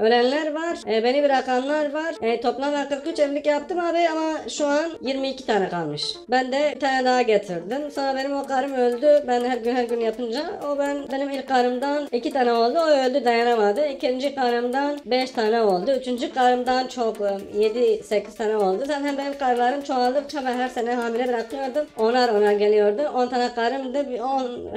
Ölenler var, beni bırakanlar var. Toplam 43 evlilik yaptım abi ama şu an 22 tane kalmış. Ben de bir tane daha getirdim. Sonra benim o karım öldü. Ben her gün yapınca o benim ilk karımdan 2 tane oldu. O öldü, dayanamadı. İkinci karımdan 5 tane oldu. Üçüncü karımdan çok 7-8 tane oldu. Zaten benim karılarım çoğaldıkça ben her sene hamile bırakıyordum. Onar geliyordu. 10 tane karımdı.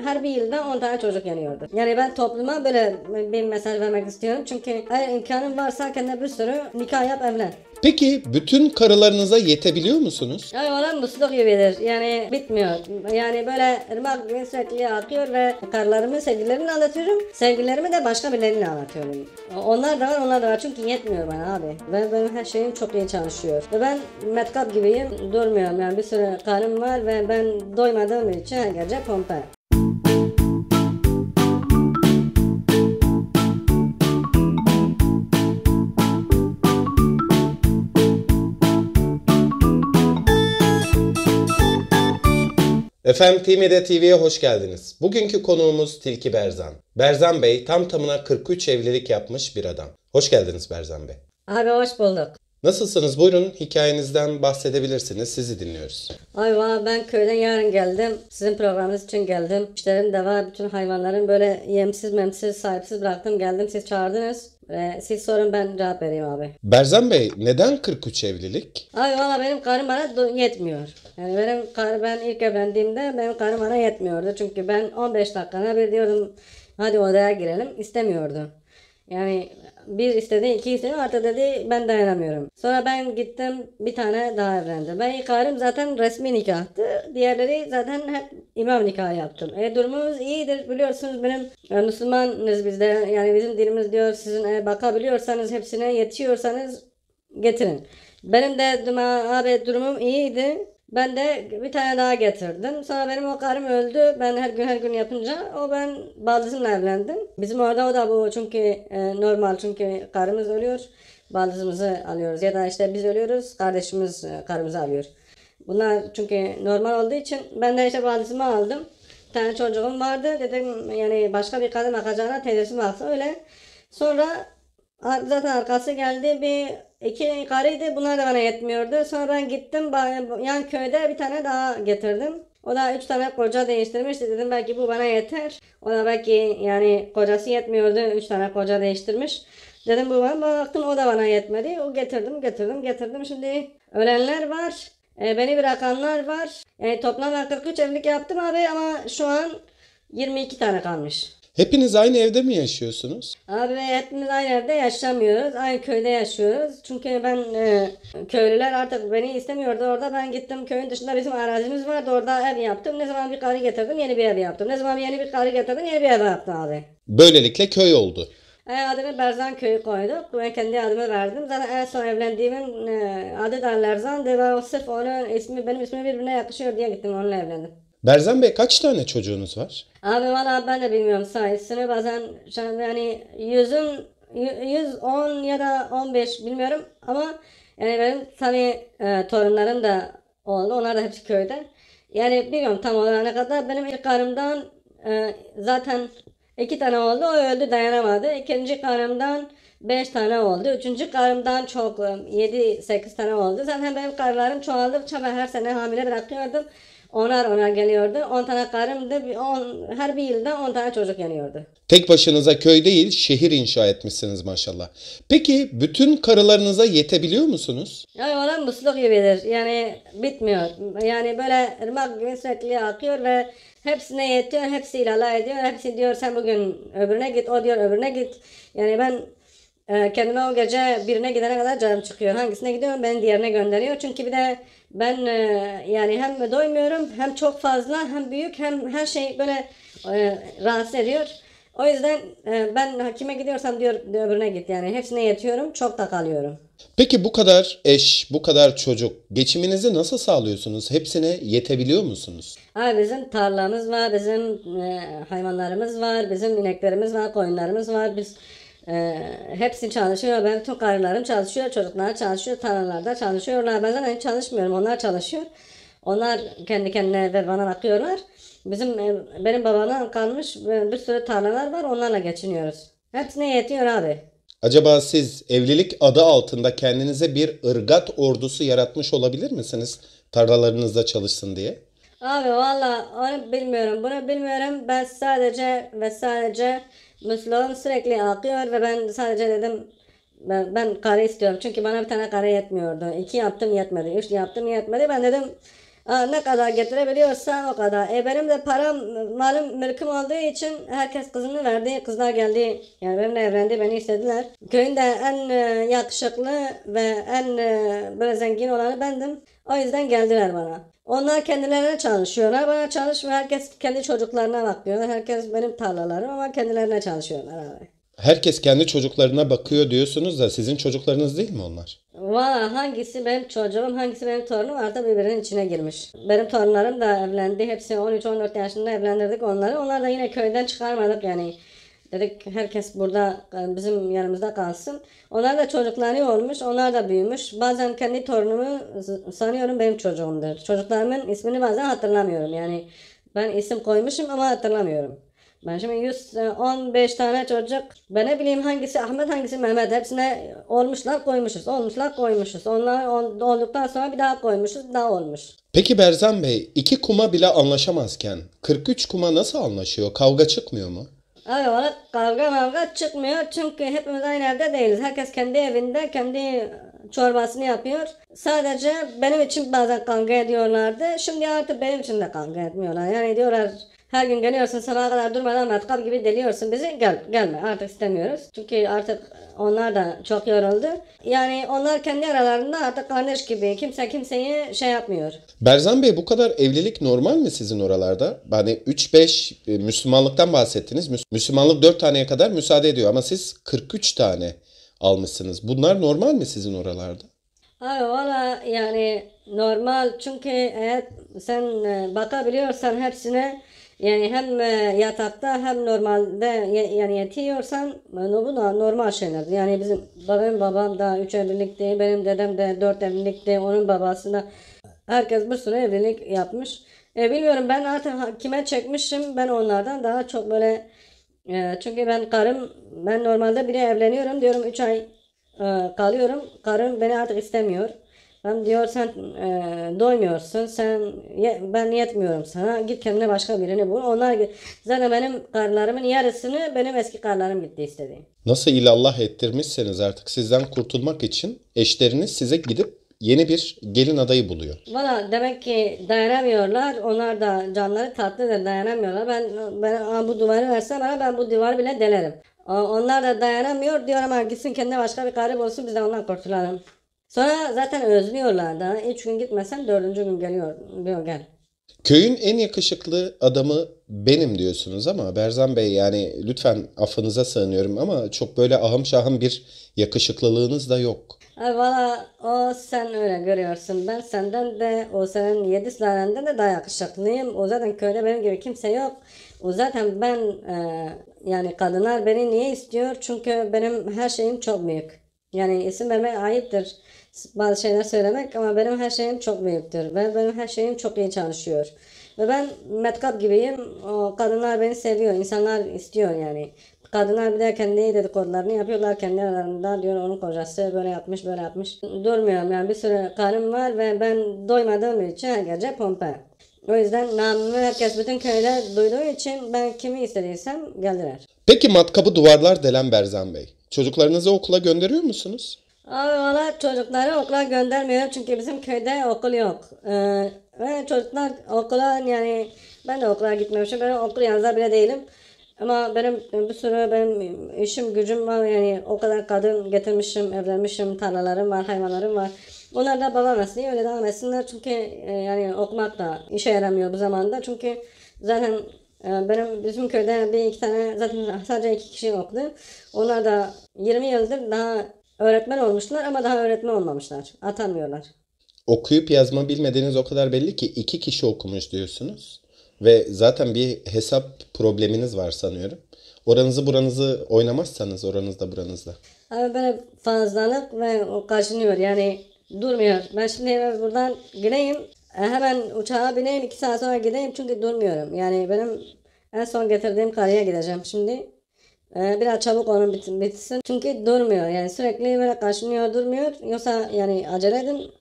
Her bir yılda 10 tane çocuk yanıyordu. Yani ben topluma böyle bir mesaj vermek istiyorum. Çünkü imkanın varsa kendine bir sürü nikah yap, evlen. Peki bütün karılarınıza yetebiliyor musunuz? Ay olan musluk gibidir. Yani bitmiyor. Yani böyle ırmak gibi sürekli akıyor ve karılarımı, sevgililerini anlatıyorum. Sevgililerimi de başka birilerini anlatıyorum. Onlar da var. Çünkü yetmiyor bana abi. Benim her şeyim çok iyi çalışıyor. Ve ben metkap gibiyim. Durmuyorum. Yani bir sürü karım var ve ben doymadığım için her gece pompa. Efendim Timide TV'ye hoş geldiniz. Bugünkü konuğumuz Tilki Berzan. Berzan Bey tam tamına 43 evlilik yapmış bir adam. Hoş geldiniz Berzan Bey. Abi hoş bulduk. Nasılsınız? Buyurun hikayenizden bahsedebilirsiniz. Sizi dinliyoruz. Ay valla ben köyden yarın geldim. Sizin programınız için geldim. İşlerim de var. Bütün hayvanların böyle yemsiz memsiz sahipsiz bıraktım. Geldim, siz çağırdınız. Siz sorun, ben cevap vereyim abi. Berzan Bey, neden 43 evlilik? Abi valla benim karım bana yetmiyor. Yani ben ilk evlendiğimde benim karım bana yetmiyordu. Çünkü ben 15 dakikada bir diyordum hadi odaya girelim, istemiyordu. Yani bir istedi, iki istedi, artık dedi ben dayanamıyorum. Sonra ben gittim bir tane daha evlendim. Ben ilk karım zaten resmi nikahtı. Diğerleri zaten hep imam nikahı yaptım. Durumumuz iyidir biliyorsunuz, benim Müslümanız bizde, yani bizim dilimiz diyor, sizin bakabiliyorsanız hepsine yetiyorsanız getirin. Benim de abi durumum iyiydi. Ben de bir tane daha getirdim. Sonra benim o karım öldü. Ben her gün yapınca ben baldızımla evlendim. Bizim orada o da bu çünkü normal, çünkü karımız ölüyor. Baldızımızı alıyoruz ya da işte biz ölüyoruz. Kardeşimiz karımızı alıyor. Bunlar çünkü normal olduğu için ben de işte baldızımı aldım. Bir tane çocuğum vardı. Dedim yani başka bir kadın bakacağına teyzesi baksın öyle. Sonra zaten arkası geldi bir... İki karıydı, bunlar da bana yetmiyordu. Sonra ben gittim yan köyde bir tane daha getirdim. O da 3 tane koca değiştirmişti. Dedim belki bu bana yeter. O da belki yani kocası yetmiyordu, 3 tane koca değiştirmiş. Dedim bu bana, baktım o da bana yetmedi. O getirdim. Şimdi ölenler var, beni bırakanlar var. Yani toplam 43 evlilik yaptım abi ama şu an 22 tane kalmış. Hepiniz aynı evde mi yaşıyorsunuz? Abi hepimiz aynı evde yaşamıyoruz. Aynı köyde yaşıyoruz. Çünkü ben köylüler artık beni istemiyordu. Orada ben gittim köyün dışında, bizim arazimiz vardı. Orada ev yaptım. Ne zaman bir karı getirdim yeni bir ev yaptım. Ne zaman yeni bir karı getirdim yeni bir ev yaptım abi. Böylelikle köy oldu. Adını Berzan Köyü koyduk. Ben kendi adımı verdim. Zaten en son evlendiğimin adı da Berzan'dı. Ve sırf onun ismi, benim ismim birbirine yakışıyor diye gittim onunla evlendim. Berzan Bey, kaç tane çocuğunuz var? Abi valla ben de bilmiyorum sayısını, bazen yani 110 ya da 15 bilmiyorum ama yani benim tabii torunlarım da oldu, onlar da hepsi köyde. Yani bilmiyorum tam olana kadar benim ilk karımdan zaten 2 tane oldu, o öldü, dayanamadı. İkinci karımdan 5 tane oldu. Üçüncü karımdan çok 7-8 tane oldu. Zaten benim karılarım çoğaldıkça ben her sene hamile bırakıyordum. Onar geliyordu. 10 tane karımdı. Her bir yılda 10 tane çocuk yanıyordu. Tek başınıza köy değil, şehir inşa etmişsiniz maşallah. Peki bütün karılarınıza yetebiliyor musunuz? Ay olan musluk gibidir. Yani bitmiyor. Yani böyle ırmak gibi sürekli akıyor ve hepsine yetiyor. Hepsi ilala ediyor. Hepsi diyor sen bugün öbürüne git. O diyor öbürüne git. Yani ben kendime o gece birine gidene kadar canım çıkıyor. Hangisine gidiyorum? Beni diğerine gönderiyor. Çünkü bir de ben yani hem doymuyorum, hem çok fazla, hem büyük, hem her şey böyle rahatsız ediyor. O yüzden ben kime gidiyorsam diyor öbürüne git. Yani hepsine yetiyorum, çok da kalıyorum. Peki bu kadar eş, bu kadar çocuk, geçiminizi nasıl sağlıyorsunuz? Hepsine yetebiliyor musunuz? Abi bizim tarlamız var, bizim hayvanlarımız var, bizim ineklerimiz var, koyunlarımız var. Biz hepsi çalışıyor. Ben tüm karılarım çalışıyor, çocuklar çalışıyor, tarlalarda çalışıyorlar. Ben zaten hiç çalışmıyorum, onlar çalışıyor. Onlar kendi kendine ve bana bakıyorlar. Benim babamdan kalmış bir sürü tarlalar var, onlarla geçiniyoruz. Hepsine yetiyor abi. Acaba siz evlilik adı altında kendinize bir ırgat ordusu yaratmış olabilir misiniz? Tarlalarınızda çalışsın diye. Abi valla onu bilmiyorum, bunu bilmiyorum. Ben sadece ve sadece musluğum sürekli akıyor ve ben sadece dedim ben karı istiyorum. Çünkü bana bir tane karı yetmiyordu. 2 yaptım yetmedi, 3 yaptım yetmedi. Ben dedim ne kadar getirebiliyorsan o kadar. Benim de param, malım, mülküm olduğu için herkes kızını verdi. Kızlar geldi. Yani benimle evlendi, beni istediler. Köyün de en yakışıklı ve en böyle zengin olanı bendim. O yüzden geldiler bana. Onlar kendilerine çalışıyorlar. Bana çalışmıyor. Herkes kendi çocuklarına bakıyorlar. Herkes benim tarlalarım ama kendilerine çalışıyorlar abi. Herkes kendi çocuklarına bakıyor diyorsunuz da sizin çocuklarınız değil mi onlar? Valla hangisi benim çocuğum, hangisi benim torunum artık birbirinin içine girmiş. Benim torunlarım da evlendi. Hepsi 13-14 yaşında evlendirdik onları. Onlar da yine köyden çıkarmadık yani. Dedik herkes burada bizim yanımızda kalsın. Onlar da çocukları olmuş, onlar da büyümüş. Bazen kendi torunumu sanıyorum benim çocuğumdur. Çocuklarımın ismini bazen hatırlamıyorum yani. Ben isim koymuşum ama hatırlamıyorum. Ben şimdi 115 tane çocuk, ben ne bileyim hangisi Ahmet hangisi Mehmet, hepsine olmuşlar koymuşuz, olmuşlar koymuşuz. Onlar olduktan sonra bir daha koymuşuz, daha olmuş. Peki Berzan Bey, 2 kuma bile anlaşamazken 43 kuma nasıl anlaşıyor? Kavga çıkmıyor mu? Abi valla kavga çıkmıyor çünkü hepimiz aynı evde değiliz. Herkes kendi evinde kendi çorbasını yapıyor. Sadece benim için bazen kavga ediyorlardı. Şimdi artık benim için de kavga etmiyorlar. Yani diyorlar her gün geliyorsun sabaha kadar durmadan matkap gibi deliyorsun bizi. Gelme artık istemiyoruz. Çünkü artık onlar da çok yoruldu. Yani onlar kendi aralarında artık kardeş gibi. Kimse kimseyi şey yapmıyor. Berzan Bey bu kadar evlilik normal mi sizin oralarda? Hani 3-5 Müslümanlıktan bahsettiniz. Müslümanlık 4 taneye kadar müsaade ediyor ama siz 43 tane almışsınız. Bunlar normal mi sizin oralarda? Abi valla yani normal çünkü eğer sen bakabiliyorsan hepsine yani hem yatakta hem normalde yani yetiyorsan bu da normal şeyler. Yani bizim babam da 3 evlilikti, benim dedem de 4 evlilikti, onun babası da herkes bir sürü evlilik yapmış. Bilmiyorum ben artık kime çekmişim ben onlardan daha çok böyle çünkü ben normalde biri evleniyorum diyorum 3 ay kalıyorum. Karım beni artık istemiyor. Ben diyor sen doymuyorsun, ben yetmiyorum sana, git kendine başka birini bul. Onlar zaten benim karılarımın yarısını benim eski karılarım gitti istedi. Nasıl ilallah ettirmişseniz artık sizden kurtulmak için eşleriniz size gidip yeni bir gelin adayı buluyor. Valla demek ki dayanamıyorlar, onlar da canları tatlıdır dayanamıyorlar. Ben bu duvarı versem ama ben bu duvarı bile delerim. Onlar da dayanamıyor diyor ama gitsin kendine başka bir karı bulsun biz de ondan kurtulalım. Sonra zaten özlüyorlar da. 3 gün gitmesen 4. gün geliyor diyor gel. Köyün en yakışıklı adamı benim diyorsunuz ama Berzan Bey yani lütfen affınıza sığınıyorum ama çok böyle ahım şahım bir yakışıklılığınız da yok. Valla o sen öyle görüyorsun. Ben senden de o senin 7 tanenden de daha yakışıklıyım. O zaten köyde benim gibi kimse yok. O zaten ben yani kadınlar beni niye istiyor? Çünkü benim her şeyim çok büyük. Yani isim vermek ayıptır. Bazı şeyler söylemek ama benim her şeyim çok büyüktür. Benim her şeyim çok iyi çalışıyor. Ve ben metkap gibiyim. O kadınlar beni seviyor. İnsanlar istiyor yani. Kadınlar bir de kendi dedikodularını yapıyorlar. Kendi aralarında diyor onun kocası böyle yapmış böyle yapmış. Durmuyorum yani bir sürü karım var ve ben doymadığım için her gece pompa. O yüzden namımı herkes bütün köyde duyduğu için ben kimi istediysem geldiler. Peki matkabı duvarlar delen Berzan Bey. Çocuklarınızı okula gönderiyor musunuz? Abi valla çocukları okula göndermiyorum çünkü bizim köyde okul yok. Ve çocuklar okula yani ben de okula gitmemişim. Ben okul yazar bile değilim. Ama benim işim gücüm var yani o kadar kadın getirmişim, evlenmişim, tarlalarım var, hayvanlarım var. Onlar da babam mesleği öyle devam etsinler çünkü yani okumak da işe yaramıyor bu zamanda. Çünkü zaten bizim köyde bir 2 tane zaten sadece 2 kişi okudu. Onlar da 20 yıldır daha öğretmen olmuşlar ama daha öğretmen olmamışlar. Atanmıyorlar. Okuyup yazma bilmediğiniz o kadar belli ki 2 kişi okumuş diyorsunuz. Ve zaten bir hesap probleminiz var sanıyorum. Oranızı buranızı oynamazsanız oranızda buranızda. Abi böyle fazlalık ve o kaçınıyor yani durmuyor. Ben şimdi buradan gireyim. Hemen uçağa bineyim 2 saat sonra gideyim çünkü durmuyorum. Yani benim en son getirdiğim karıya gideceğim şimdi. Biraz çabuk onu bitsin. Çünkü durmuyor. Yani sürekli böyle kaşınıyor, durmuyor. Yoksa yani acele edin.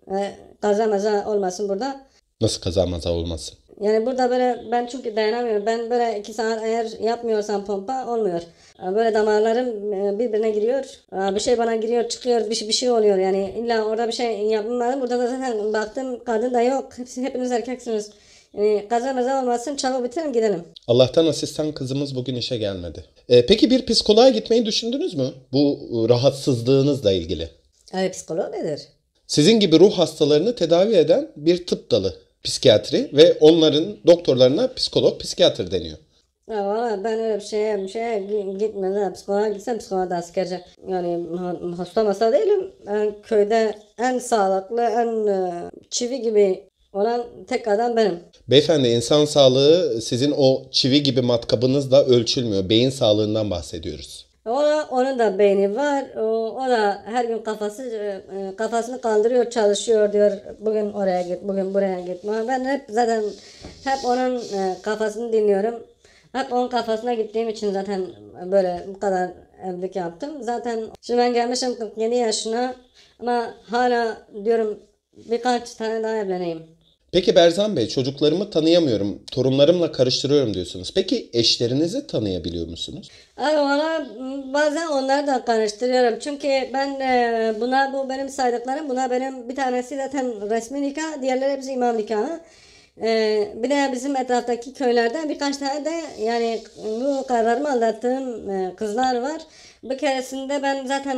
Kaza maza olmasın burada. Nasıl kaza maza olmasın? Yani burada böyle ben çünkü dayanamıyorum. Ben böyle 2 saat eğer yapmıyorsam pompa olmuyor. Böyle damarlarım birbirine giriyor. Bir şey bana giriyor, çıkıyor, bir şey oluyor. Yani illa orada bir şey yapmadım. Burada da zaten baktım kadın da yok. Hepiniz erkeksiniz. Yani kaza olmasın, çabuk bitirelim gidelim. Allah'tan asistan kızımız bugün işe gelmedi. Peki bir psikoloğa gitmeyi düşündünüz mü? Bu rahatsızlığınızla ilgili. Evet, psikolog nedir? Sizin gibi ruh hastalarını tedavi eden bir tıp dalı. Psikiyatri ve onların doktorlarına psikolog, psikiyatr deniyor. Ya valla ben öyle bir şeye gitmedim. Psikoloğa gitsem psikoloğa da askerce. Yani hasta masa değilim. Yani köyde en sağlıklı, en çivi gibi olan tek adam benim. Beyefendi, insan sağlığı sizin o çivi gibi matkabınızla ölçülmüyor. Beyin sağlığından bahsediyoruz. Onun da beyni var. O da her gün kafasını kaldırıyor, çalışıyor, diyor bugün oraya git, bugün buraya git. Ben zaten hep onun kafasını dinliyorum. Hep onun kafasına gittiğim için zaten böyle bu kadar evlilik yaptım. Zaten şimdi ben gelmişim 47 yaşına ama hala diyorum birkaç tane daha evleneyim. Peki Berzan Bey, çocuklarımı tanıyamıyorum, torunlarımla karıştırıyorum diyorsunuz. Peki eşlerinizi tanıyabiliyor musunuz? Ay valla bazen onları da karıştırıyorum. Çünkü ben bu benim saydıklarım, benim bir tanesi zaten resmi nikah, diğerleri hepsi imam nikahı. Bir de bizim etraftaki köylerden birkaç tane de yani bu kararımı aldattığım kızlar var. Bir keresinde ben zaten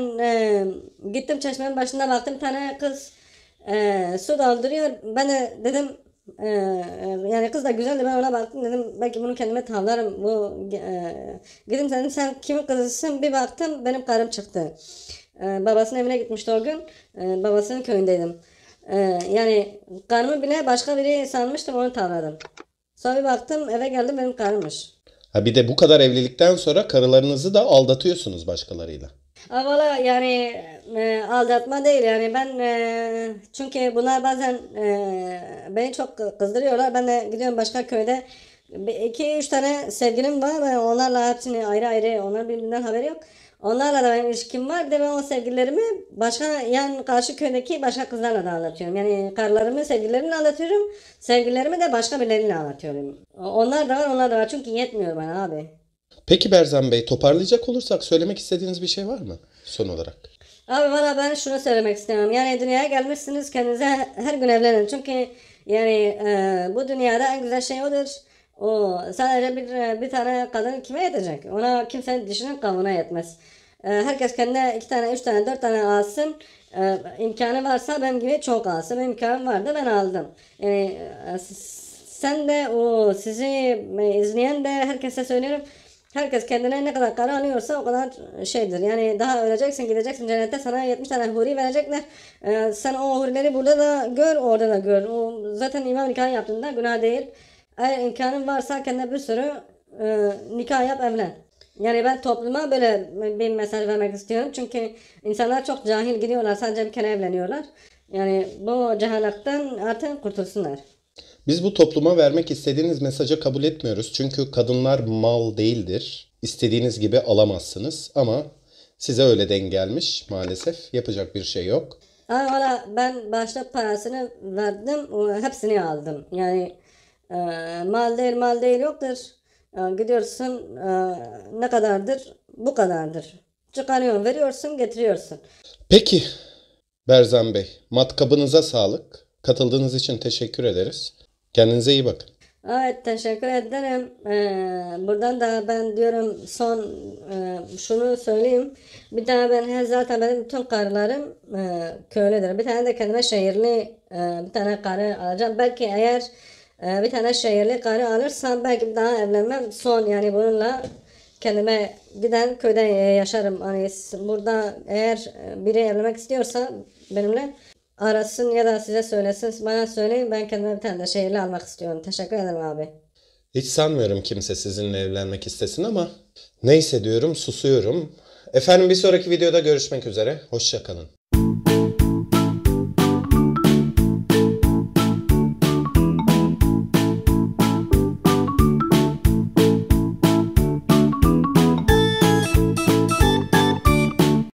gittim çeşmenin başında baktım bir tane kız. Su daldırıyor. Ben de dedim yani kız da güzeldi, ben ona baktım dedim belki bunu kendime tavlarım. Gittim dedim sen kimin kızısın, bir baktım benim karım çıktı. Babasının evine gitmişti o gün. Babasının köyündeydim. Yani karımı bile başka biri sanmıştım, onu tavladım. Sonra bir baktım eve geldim benim karımmış. Ha, bir de bu kadar evlilikten sonra karılarınızı da aldatıyorsunuz başkalarıyla. Valla yani aldatma değil yani ben çünkü bunlar bazen beni çok kızdırıyorlar. Ben de gidiyorum başka köyde 2-3 tane sevgilim var. Ben onlarla hepsini ayrı ayrı, onlar birbirinden haberi yok. Onlarla da benim ilişkim var. De ben o sevgililerimi başka yani karşı köydeki başka kızlarla da anlatıyorum. Yani karılarımı sevgililerimle anlatıyorum. Sevgililerimi de başka birileriyle anlatıyorum. Onlar da var çünkü yetmiyor bana abi. Peki Berzan Bey, toparlayacak olursak söylemek istediğiniz bir şey var mı son olarak? Abi valla ben şunu söylemek istiyorum. Yani dünyaya gelmişsiniz, kendinize her gün evlenin. Çünkü yani bu dünyada en güzel şey odur. O sadece bir tane kadın kime yetecek? Ona kimsenin dişinin kavuğuna yetmez. Herkes kendine 2 tane, 3 tane, 4 tane alsın. İmkanı varsa benim gibi çok alsın. Benim imkanım vardı, ben aldım. Yani sen de o sizi izleyen de herkese söylüyorum. Herkes kendine ne kadar karar alıyorsa o kadar şeydir. Yani daha öleceksin, gideceksin cennette, sana 70 tane huri verecekler. Sen o hurileri burada da gör, orada da gör. Zaten imam nikahı yaptığında günah değil. Eğer imkanın varsa kendine bir sürü nikah yap, evlen. Yani ben topluma böyle bir mesaj vermek istiyorum. Çünkü insanlar çok cahil gidiyorlar, sadece bir kere evleniyorlar. Yani bu cehalaktan artık kurtulsunlar. Biz bu topluma vermek istediğiniz mesajı kabul etmiyoruz. Çünkü kadınlar mal değildir. İstediğiniz gibi alamazsınız ama size öyle denk gelmiş maalesef. Yapacak bir şey yok. Valla ben başlık parasını verdim, hepsini aldım. Yani mal değil yoktur. Gidiyorsun ne kadardır? Bu kadardır. Çıkarıyorsun, veriyorsun, getiriyorsun. Peki Berzan Bey, matkabınıza sağlık. Katıldığınız için teşekkür ederiz. Kendinize iyi bakın. Evet, teşekkür ederim. Buradan da ben diyorum son şunu söyleyeyim. Bir tane ben zaten benim bütün karılarım köylüdür. Bir tane de kendime şehirli bir tane karı alacağım. Belki eğer bir tane şehirli karı alırsam belki daha evlenmem son. Yani bununla kendime giden köyde yaşarım. Hani burada eğer biri evlenmek istiyorsa benimle arasın ya da size söylesin, bana söyleyin, ben kendime bir tane de şehirli almak istiyorum. Teşekkür ederim abi. Hiç sanmıyorum kimse sizinle evlenmek istesin ama neyse diyorum, susuyorum. Efendim, bir sonraki videoda görüşmek üzere. Hoşça kalın.